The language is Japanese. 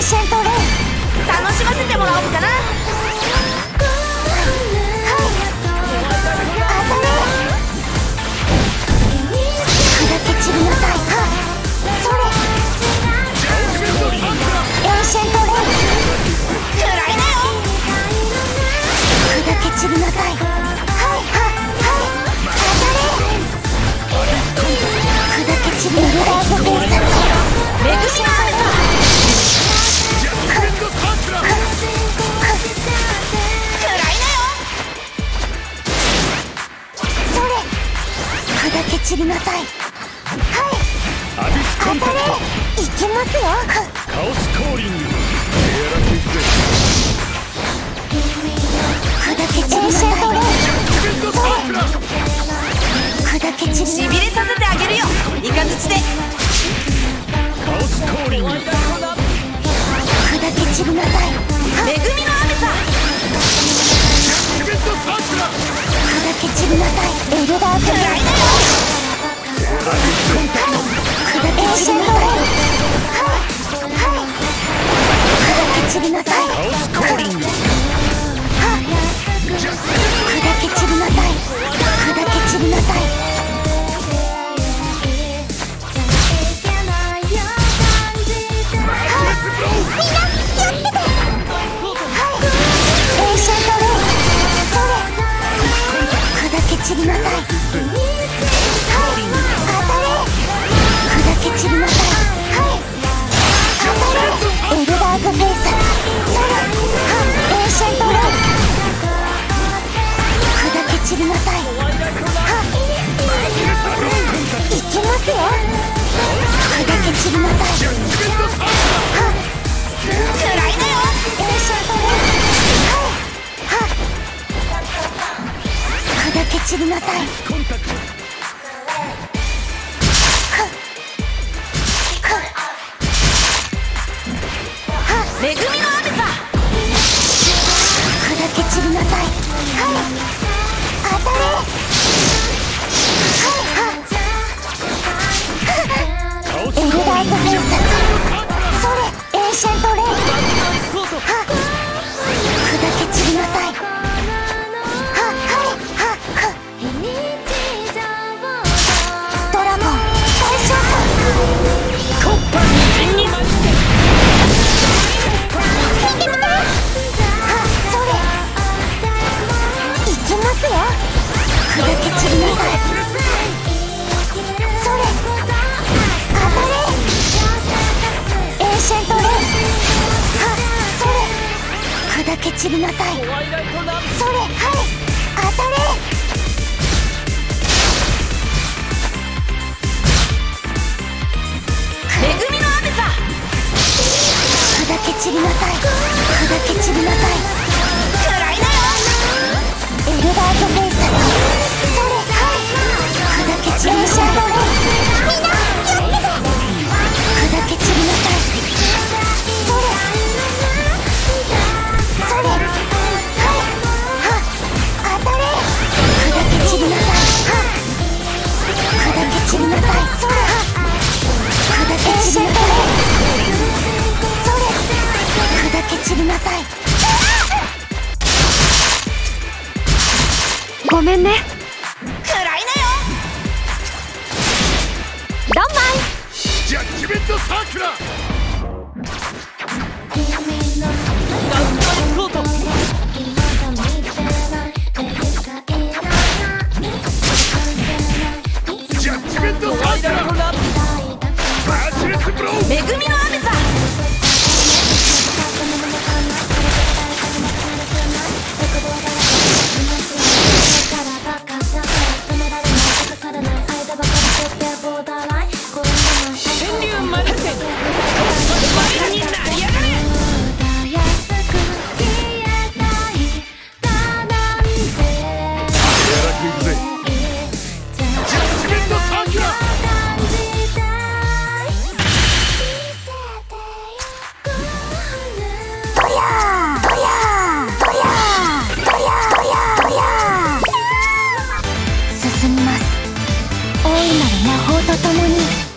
楽しませてもらおうかな。はい。あざめ。砕け散りなさい。それ。エンシェントレイ。暗いなよ。砕け散りなさい。はい。あざめ。砕け散りなさい。メグシマ。 散りなさい。はい。当たれ。いけますよ。カオスコーリング。砕け散りなさい。砕け散り。しびれさせてあげるよ。イカズチで。カオスコーリング。砕け散りなさい。恵みの雨さ。砕け散りなさい。エルダークライ。 砕け散りなさい。 砕け散りなさい。 恵みの雨さ。砕け散りなさい。はい。当たれ。はい。エルダークフェイス。それエンシェントレイ。砕け散りなさい。はい。ドラゴン大召喚。突破。 ごめんね。暗いなよ。ドンマイ。ジャッジメントサークラー。ナイトコート。ジャッジメントサークラー。バーチレスブロー。恵みの雨さ。 進みます。大いなる魔法とともに。